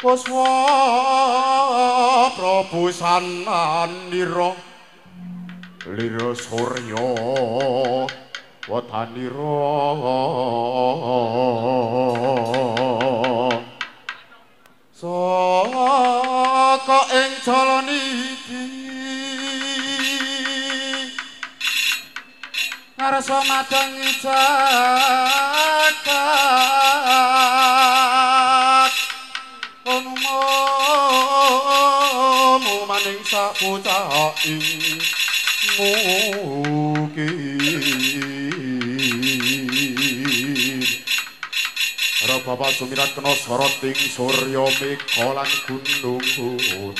Kuswa Prabu Sananiro Liro Suryo Wataniro Saka ing jalan iki ngarsa madang jagat onomo maning sapucah ing mukir Rababa sumirat kena sorot ing surya mikolan gunung-gunung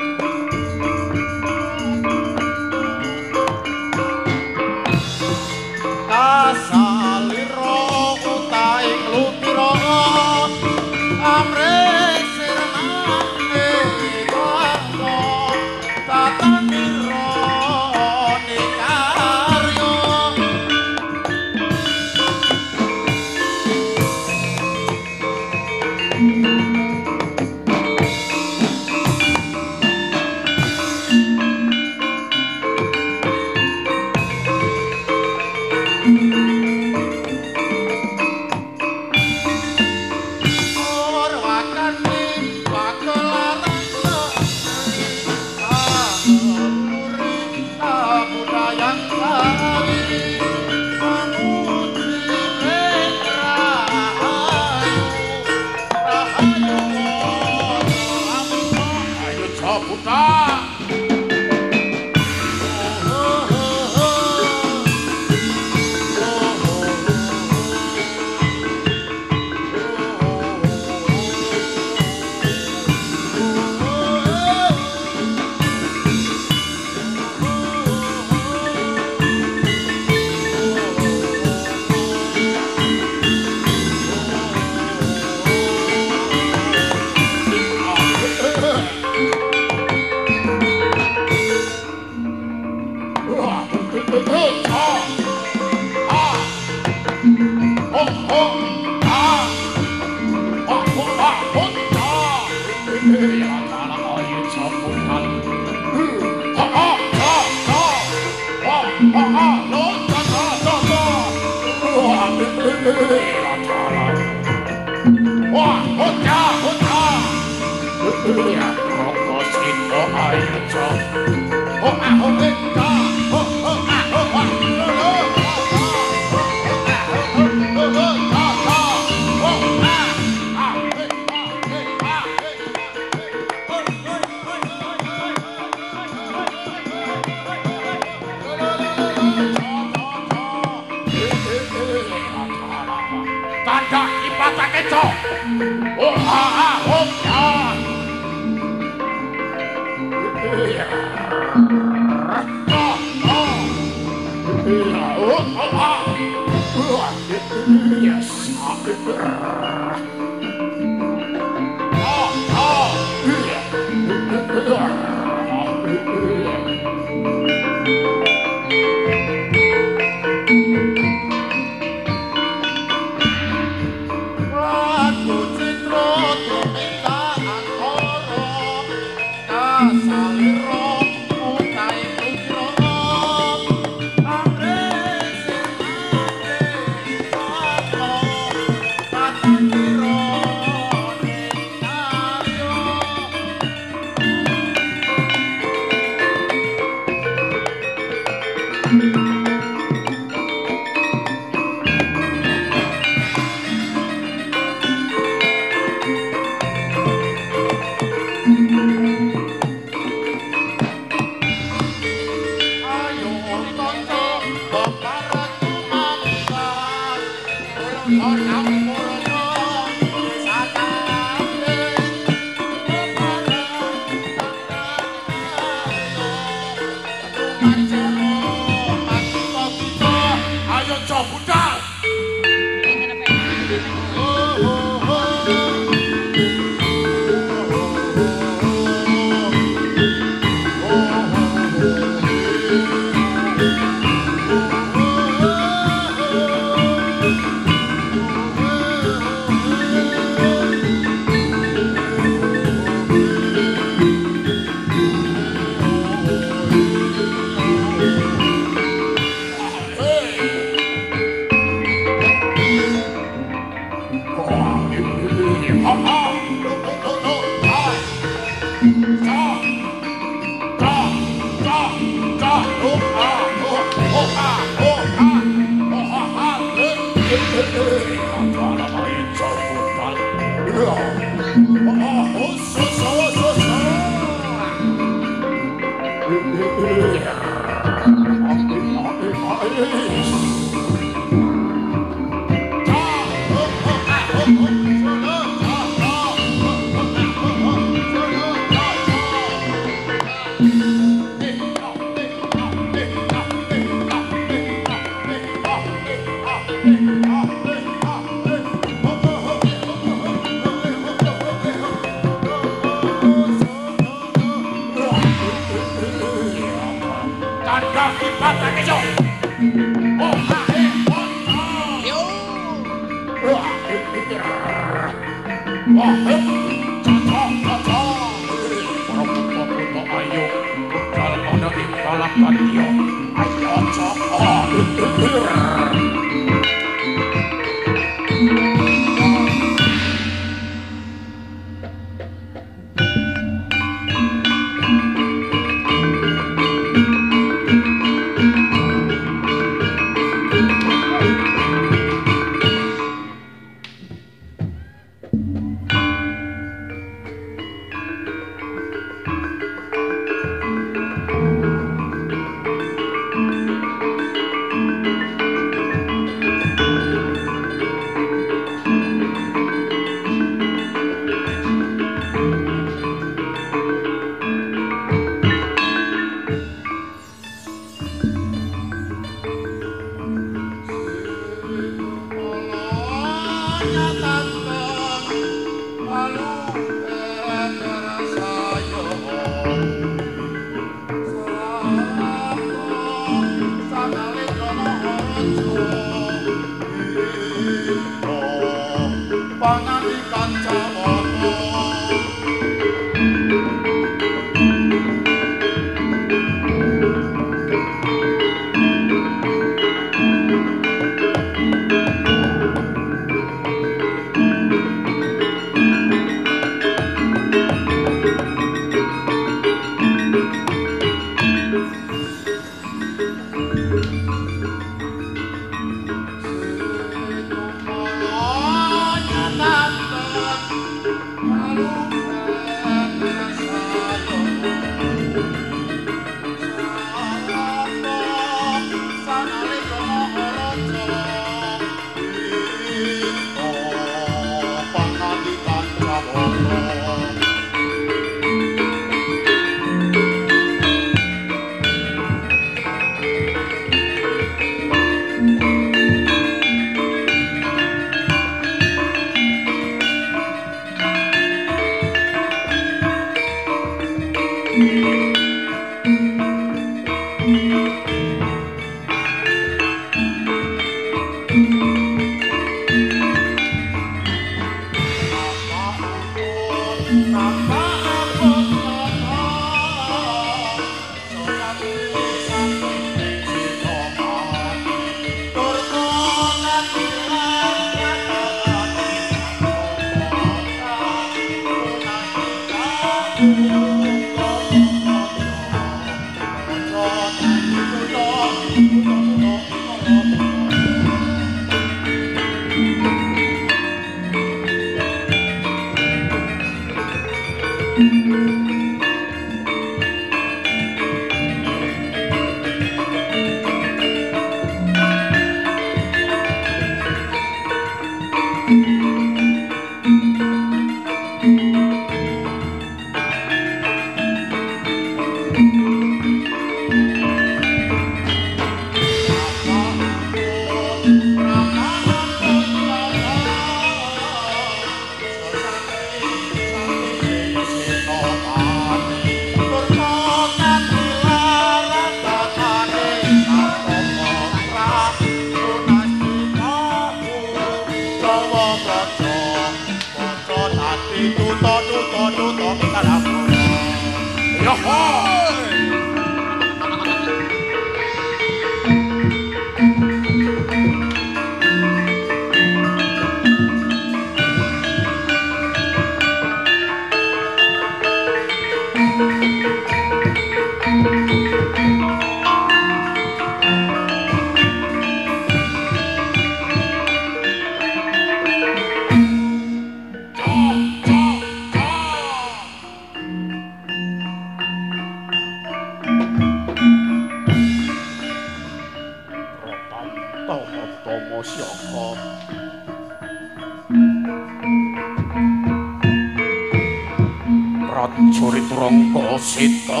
Prajurit Rangkasita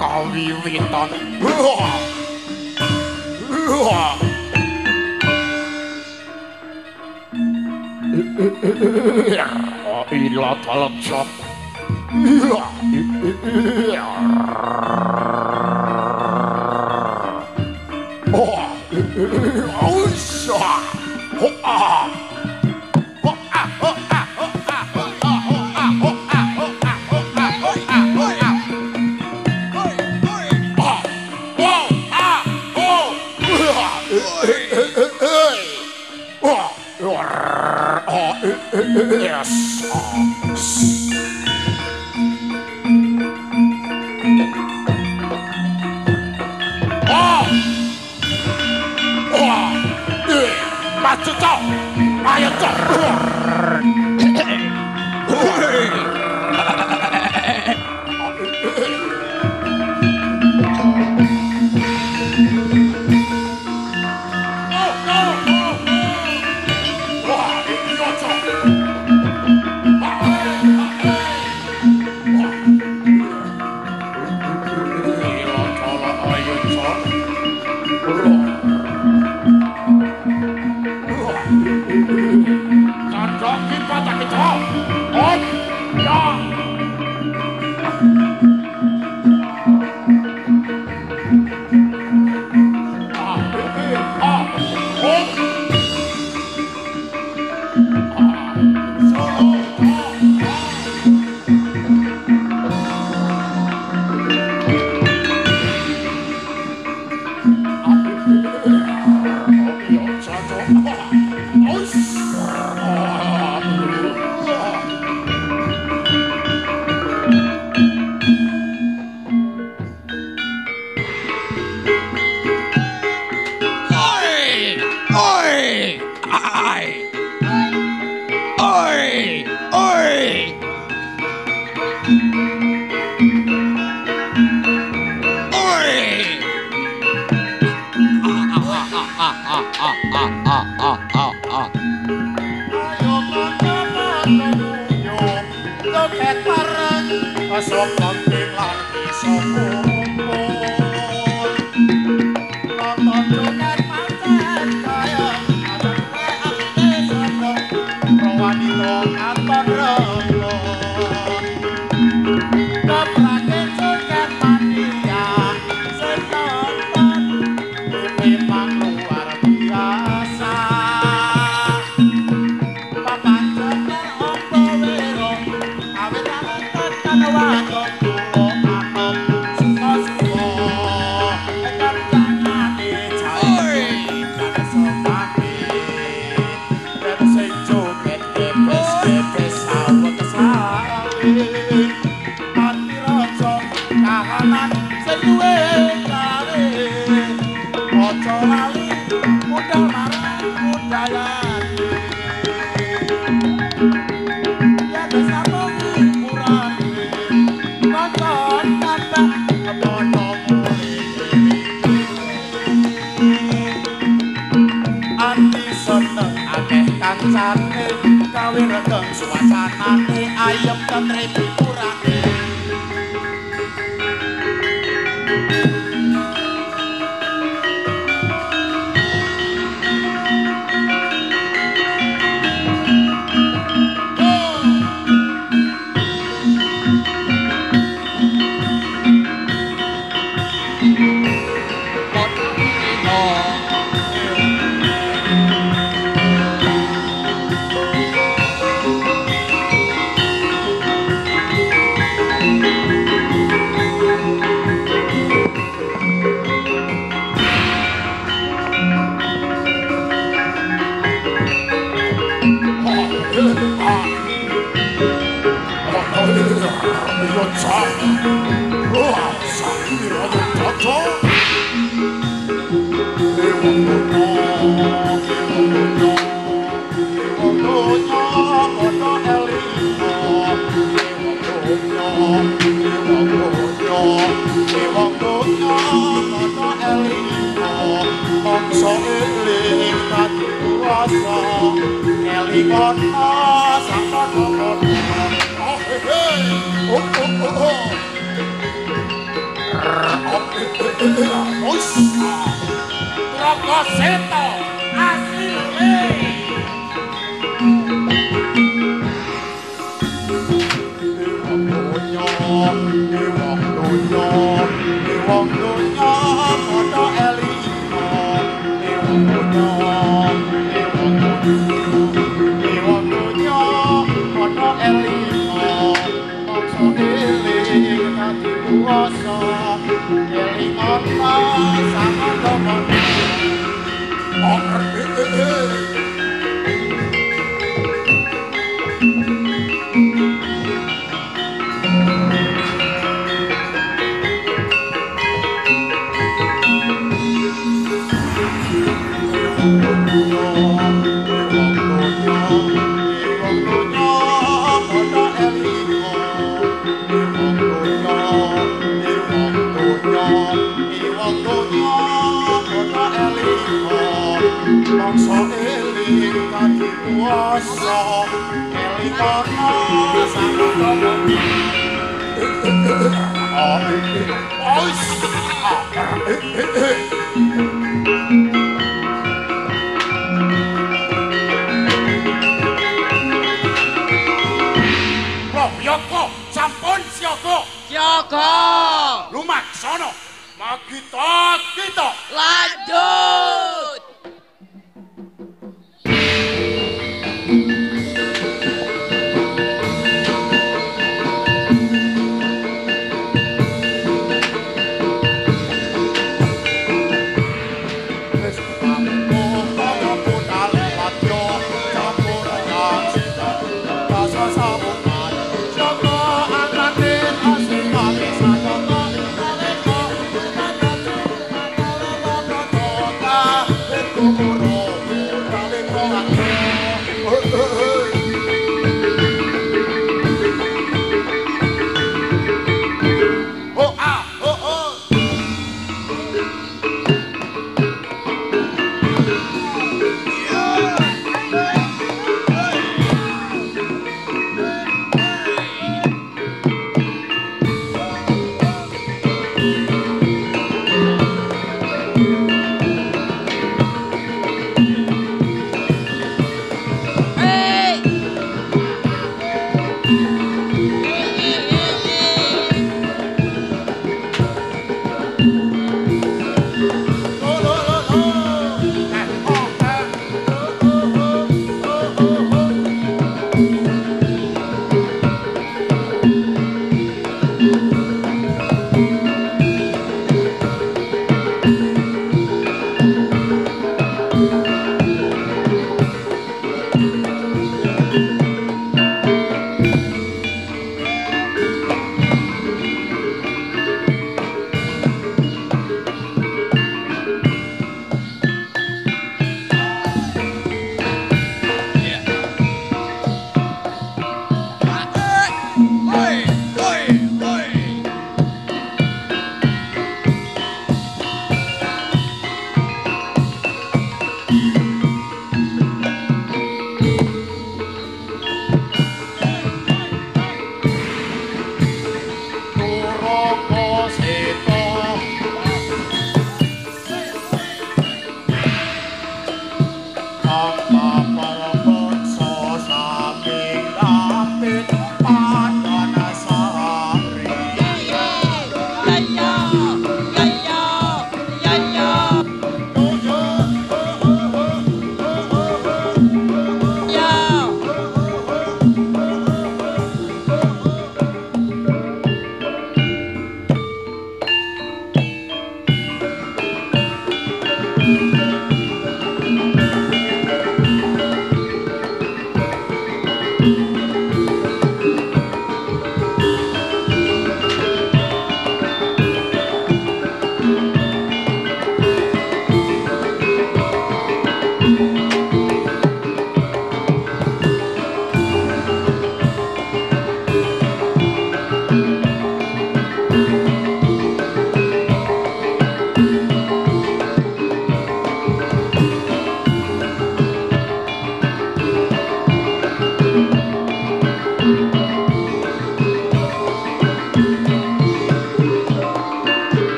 kawiwitan ila talajab yes.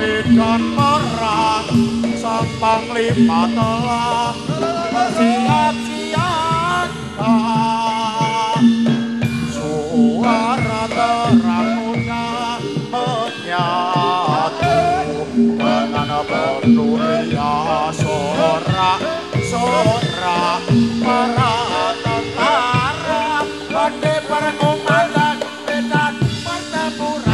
Bidan merah sang panglima telah bersiap-siapkan suara terang mudah menyatu dengan berdunia sorak-sorak para tentara bagi para komandan dan pertempuran.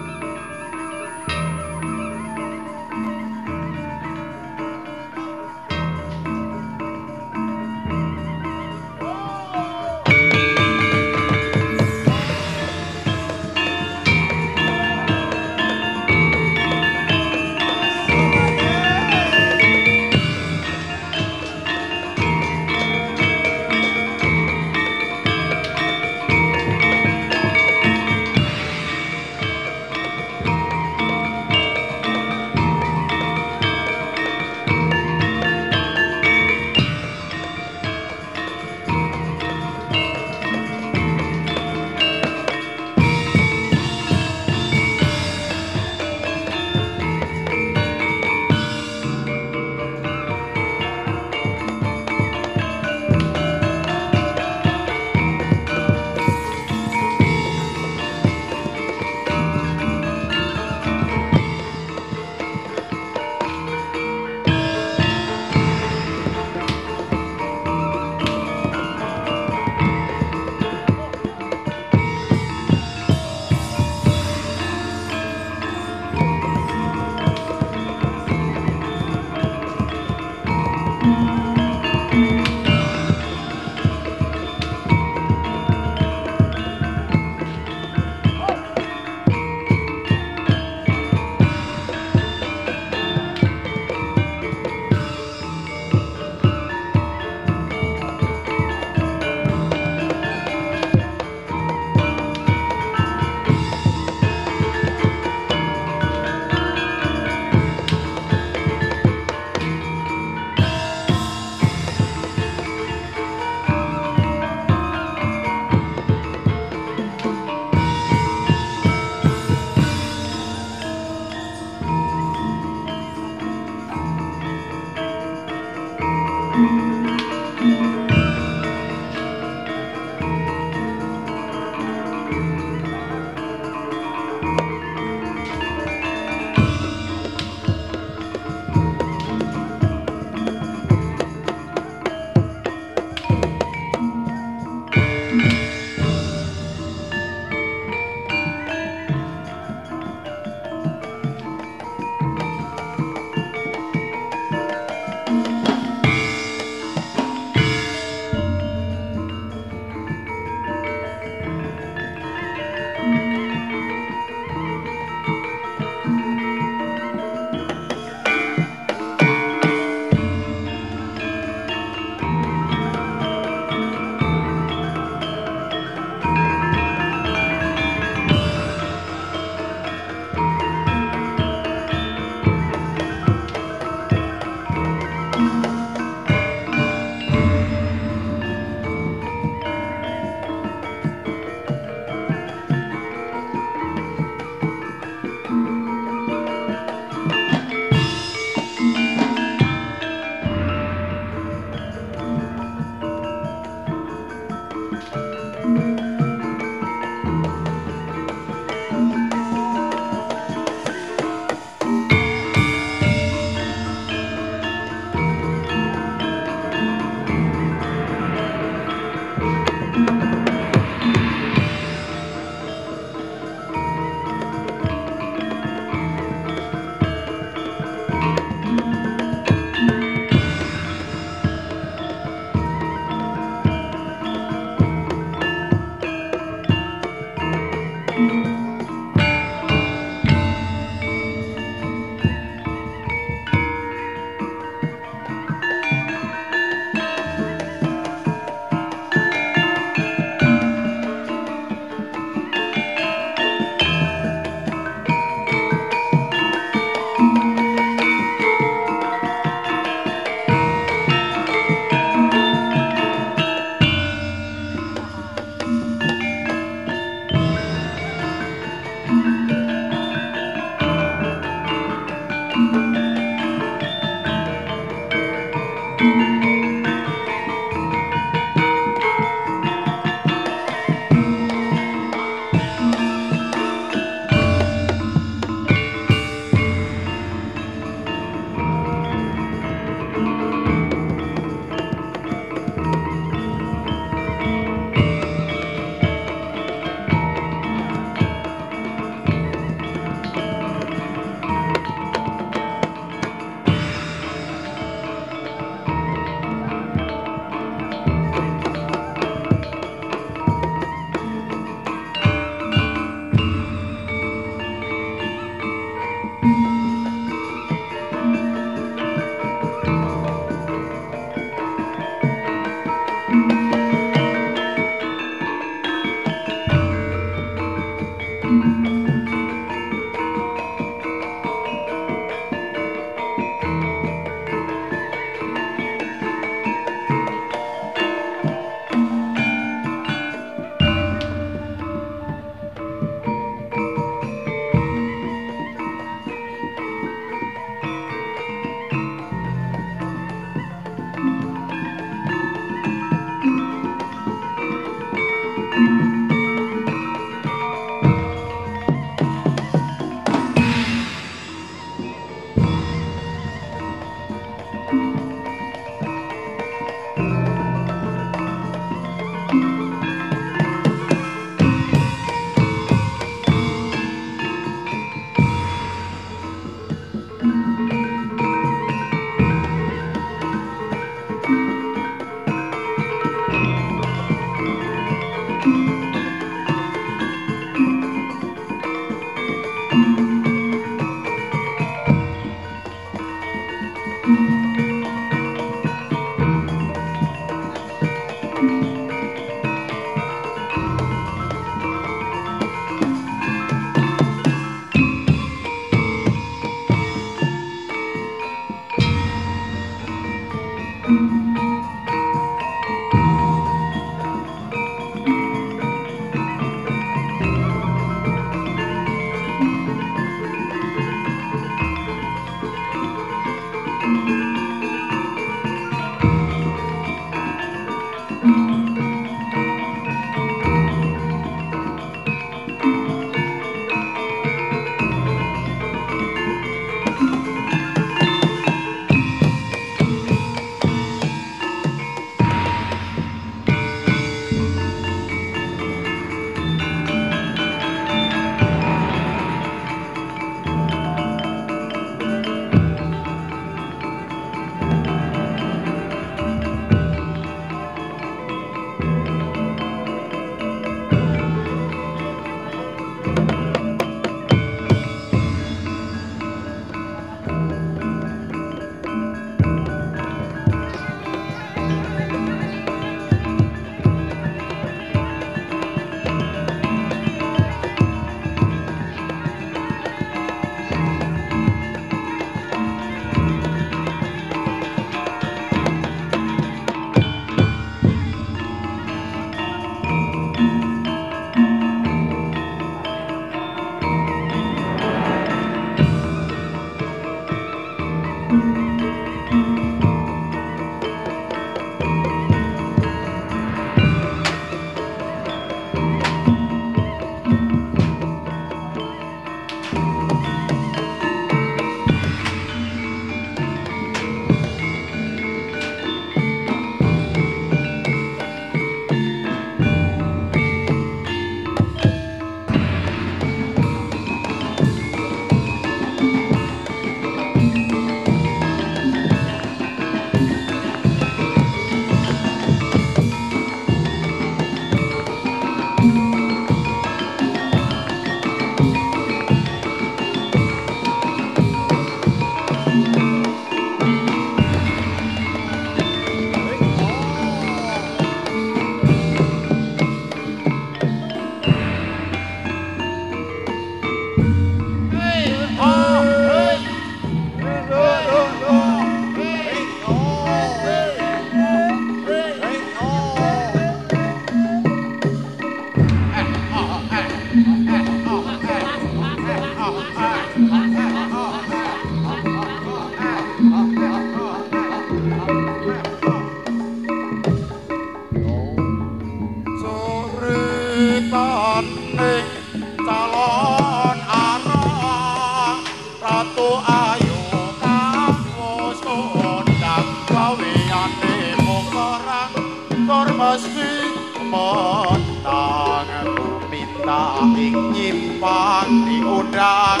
disimpan di udang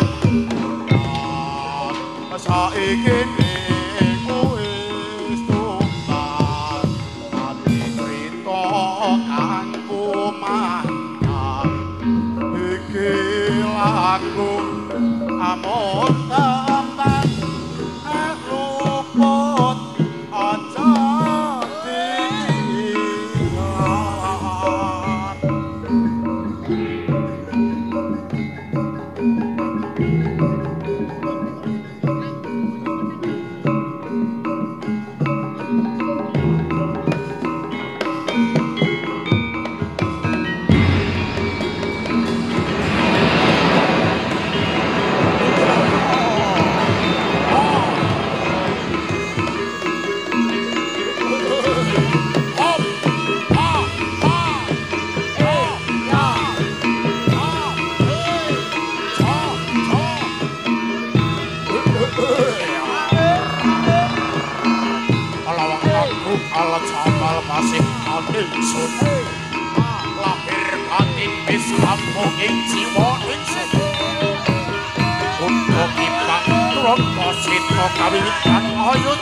saiki kowe wis tumpah ati crita kang kumandang iki aku amot tampan aku pot aja lahir batin bis kamu ing jiwa ing untuk kita turut posito kawilikan ayun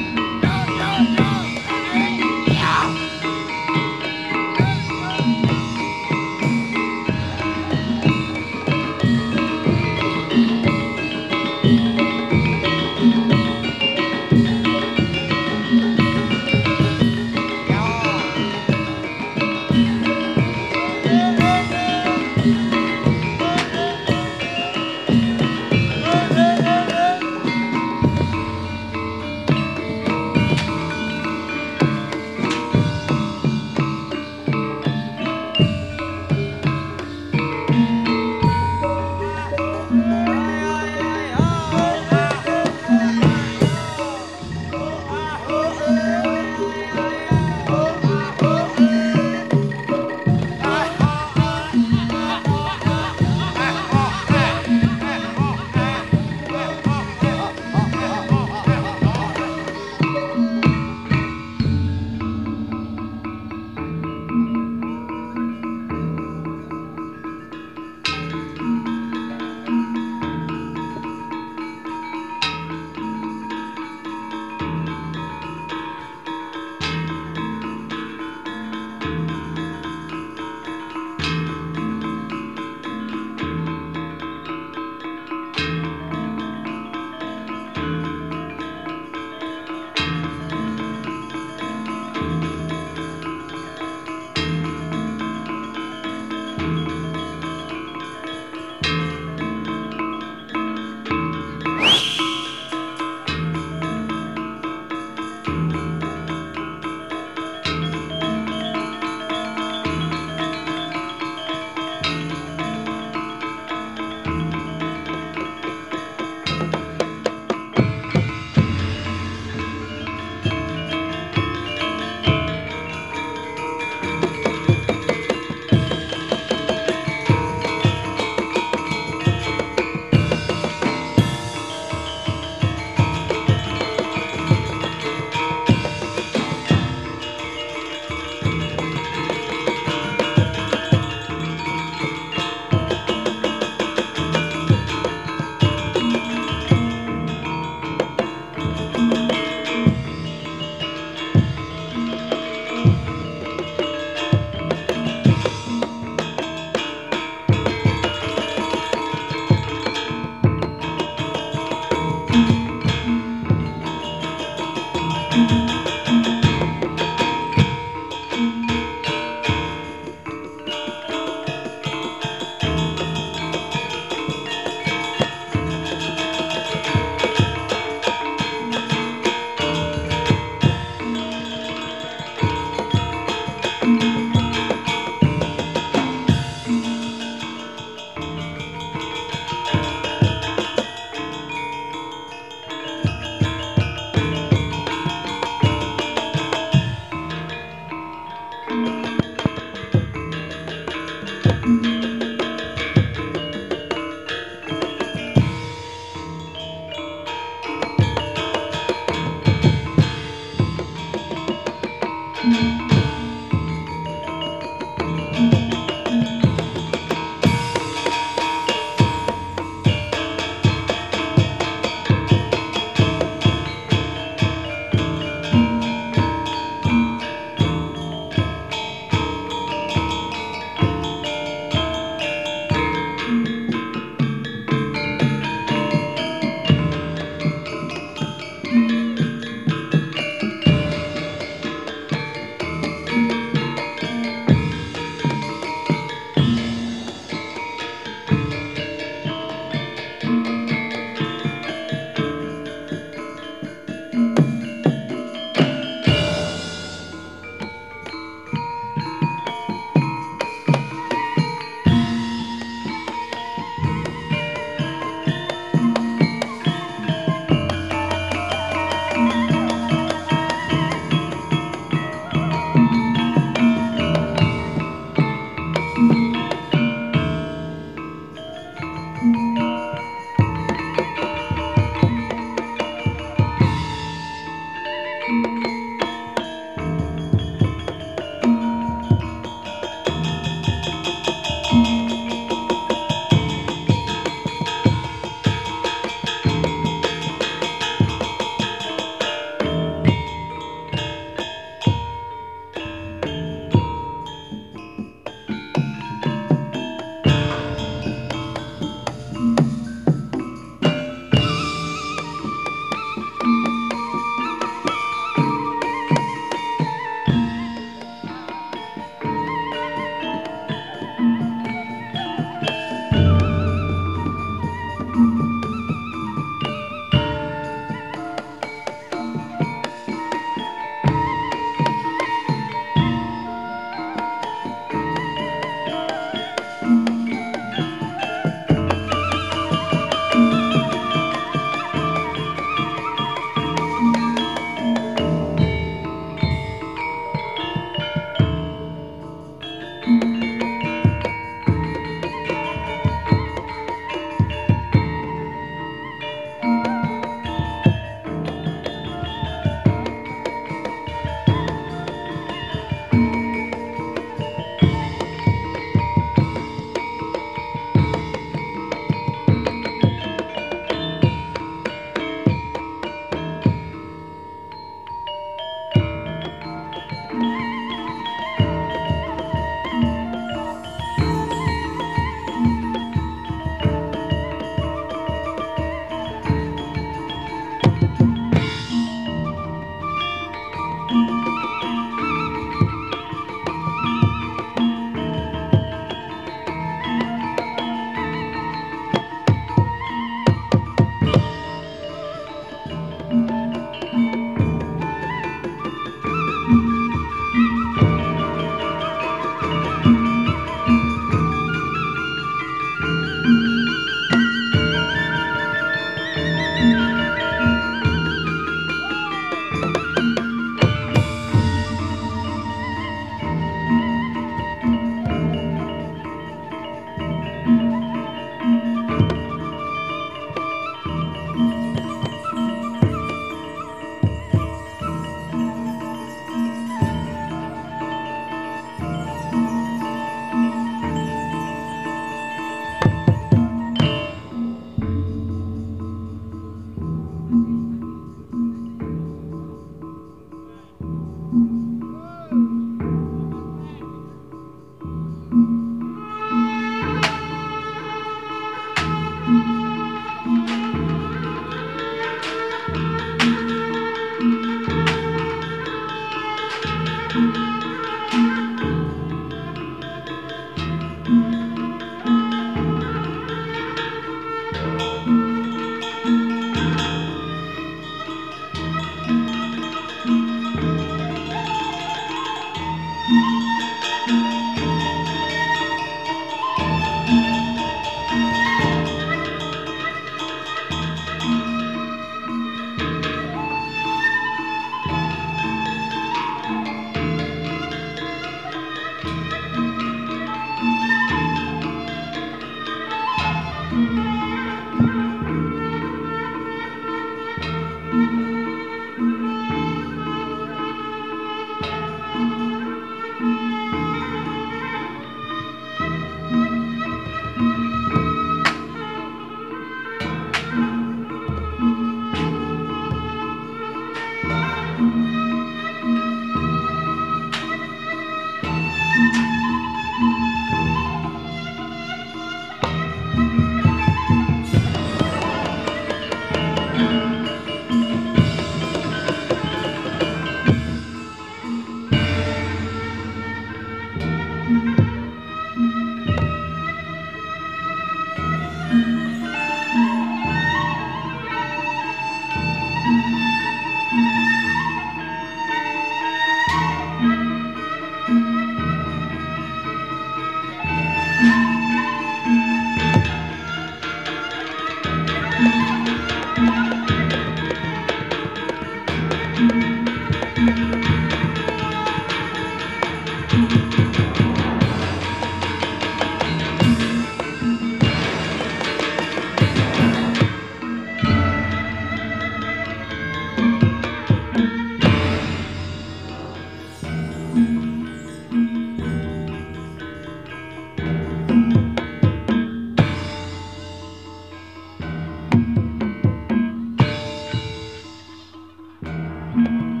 Durga Durga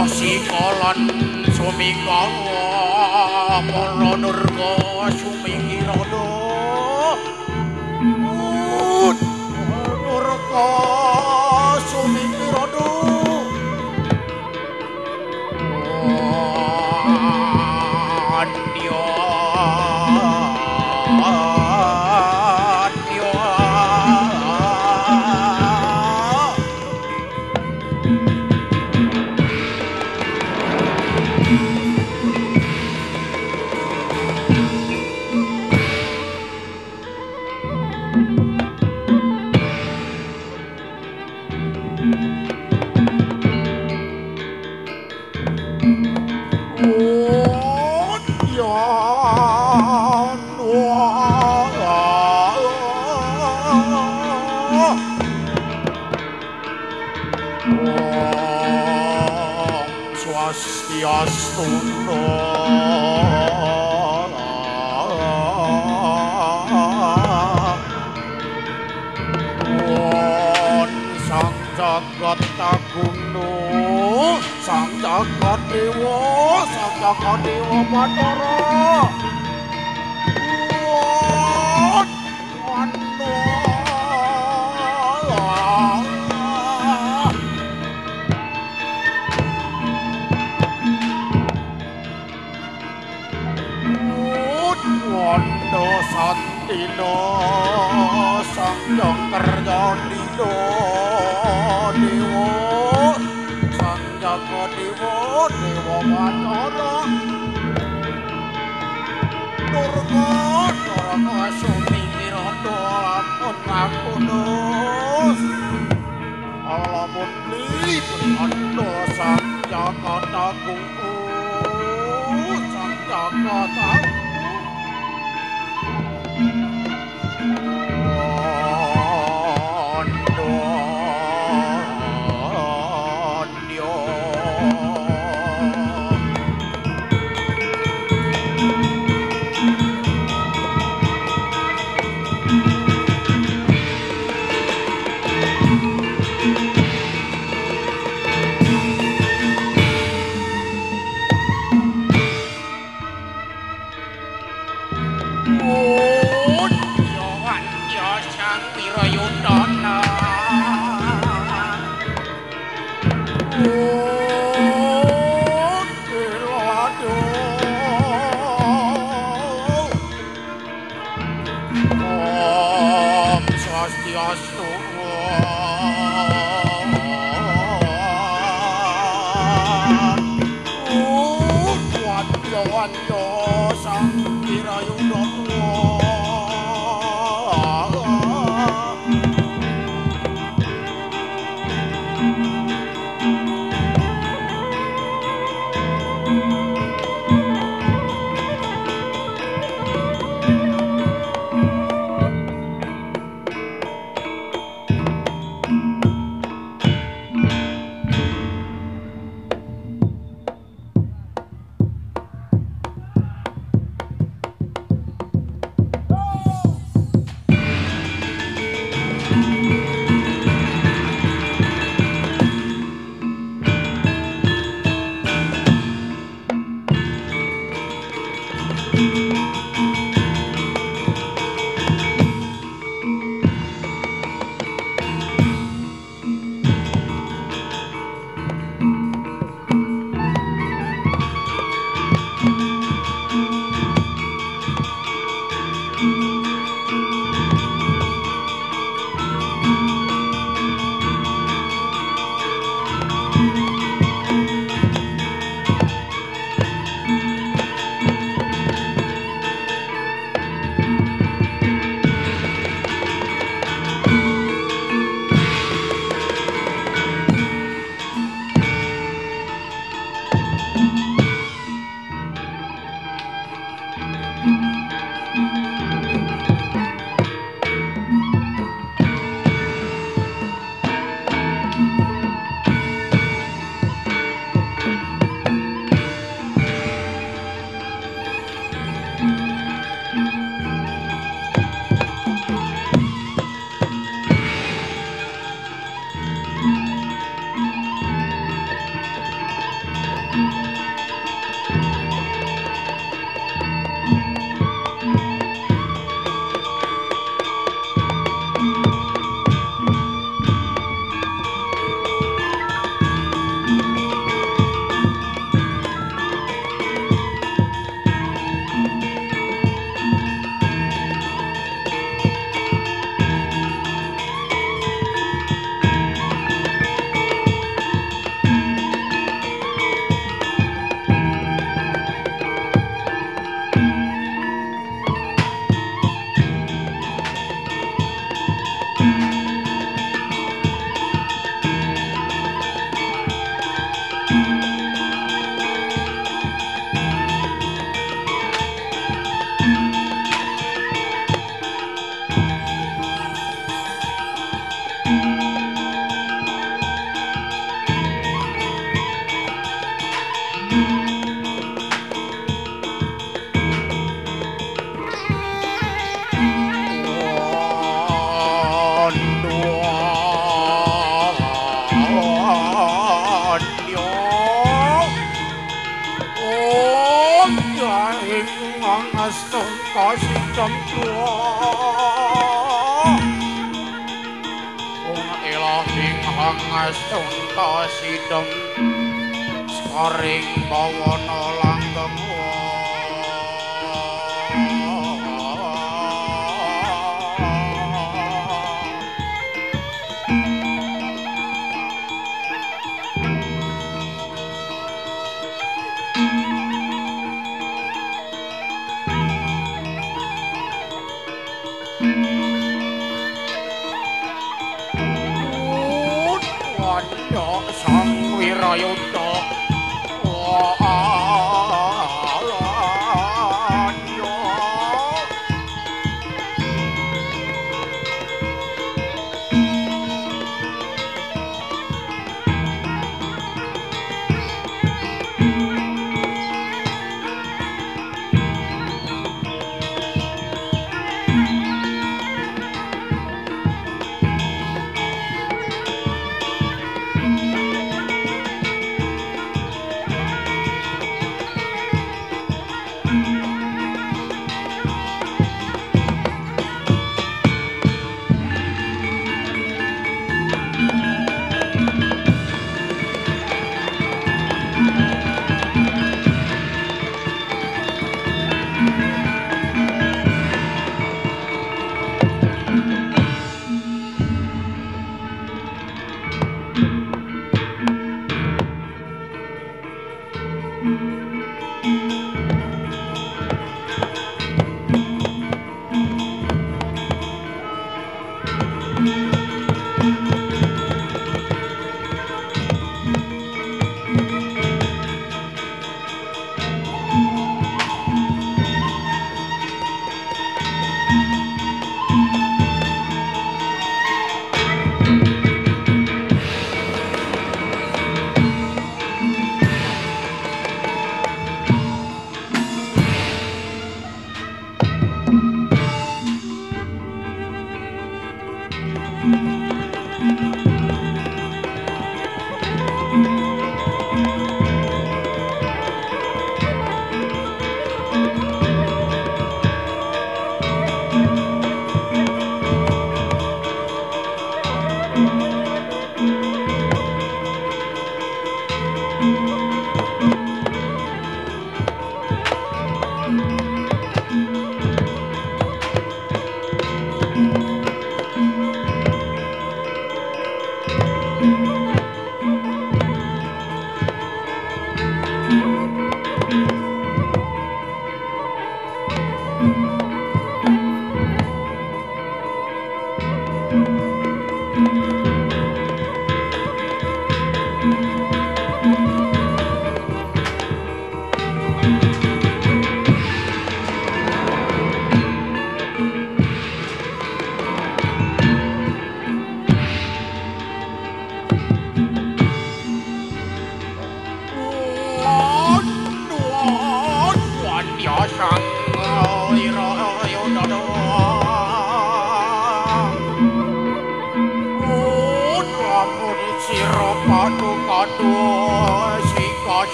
Sumi Rondo. ampun aku dos Allah muni berhanda sanjaka takuku sanjaka takuku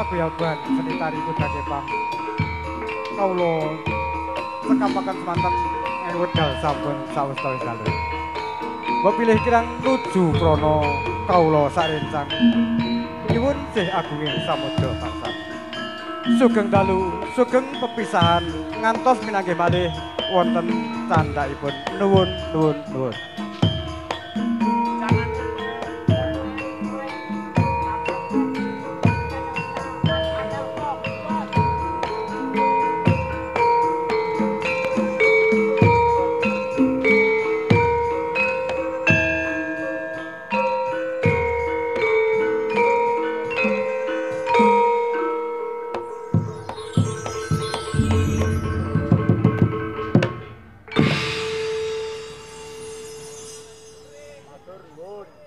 Paguyauban seni tari kuda Jepang. Kaulo sekapakan semantan and wedal sampun saus tawi kalih. Bepilih kirang nuju prana kaulo sarencang. Nyuwun sih agunging samudra tansah. Sugeng dalu, sugeng pepisahan ngantos minangke malih wonten candhaipun. Nuwun, nuwun, nuwun. Good.